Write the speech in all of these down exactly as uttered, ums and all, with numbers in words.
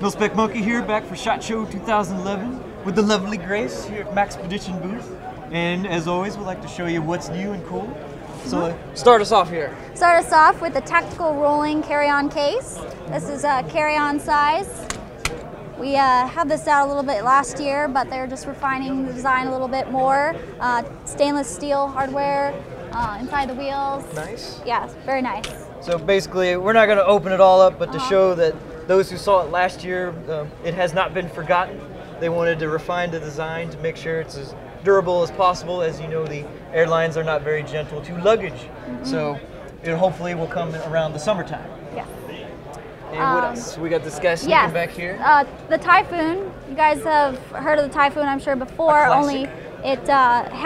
milspecmonkey here, back for SHOT Show two thousand eleven with the lovely Grace here at Maxpedition booth. And as always, we'd like to show you what's new and cool. So mm -hmm. Start us off here. Start us off with the Tactical Rolling Carry-On Case. This is a carry-on size. We uh, had this out a little bit last year, but they're just refining the design a little bit more. Uh, stainless steel hardware uh, inside the wheels. Nice. Yeah, very nice. So basically, we're not going to open it all up, but uh -huh. to show that those who saw it last year, um, it has not been forgotten. They wanted to refine the design to make sure it's as durable as possible. As you know, the airlines are not very gentle to luggage, mm-hmm. so it hopefully will come around the summertime. Yeah. And um, what else? We got this guy sneaking yeah. back here. Uh, the Typhoon. You guys have heard of the Typhoon, I'm sure, before. Only it uh,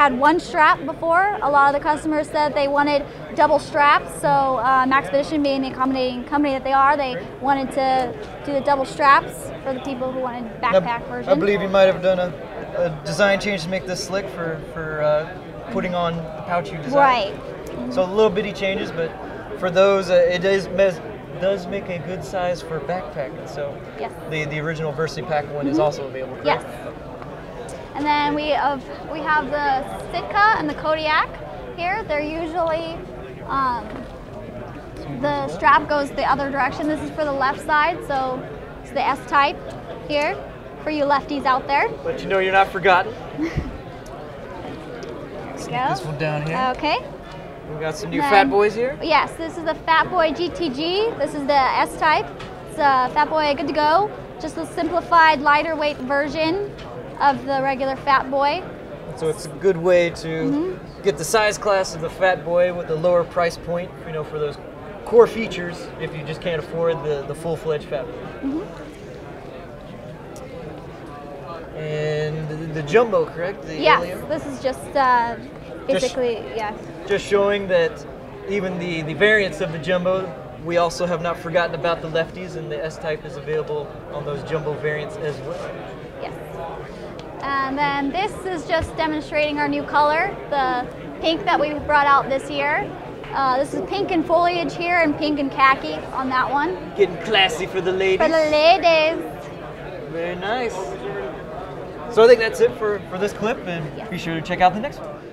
had one strap before. A lot of the customers said they wanted double straps. So uh, Maxpedition, being the accommodating company that they are, they Great. wanted to do the double straps for the people who wanted backpack now, version. I believe you might have done a. a design change to make this slick for, for uh, putting on the pouch you designed. Right. Mm-hmm. So little bitty changes, but for those, uh, it is, does make a good size for backpacking. So yes. the, the original VersaPack one mm-hmm. is also available. Correct? Yes. And then we have, we have the Sitka and the Kodiak here. They're usually, um, the strap goes the other direction. This is for the left side, so it's the S-type here, for you lefties out there. But you know you're not forgotten. There we go. This one down here. Okay. We got some new then, Fat Boys here. Yes, this is the Fat Boy G T G. This is the S-Type. It's a Fat Boy Good to Go. Just a simplified, lighter weight version of the regular Fat Boy. So it's a good way to mm-hmm. get the size class of the Fat Boy with the lower price point, you know, for those core features if you just can't afford the, the full-fledged Fat Boy. Mm-hmm. And the, the jumbo, correct? The yes, alien? This is just uh, basically, just, yes. Just showing that even the, the variants of the jumbo, we also have not forgotten about the lefties, and the S-type is available on those jumbo variants as well. Yes. And then this is just demonstrating our new color, the pink that we brought out this year. Uh, this is pink and foliage here and pink and khaki on that one. Getting classy for the ladies. For the ladies. Very nice. So I think that's it for, for this clip, and yeah. be sure to check out the next one.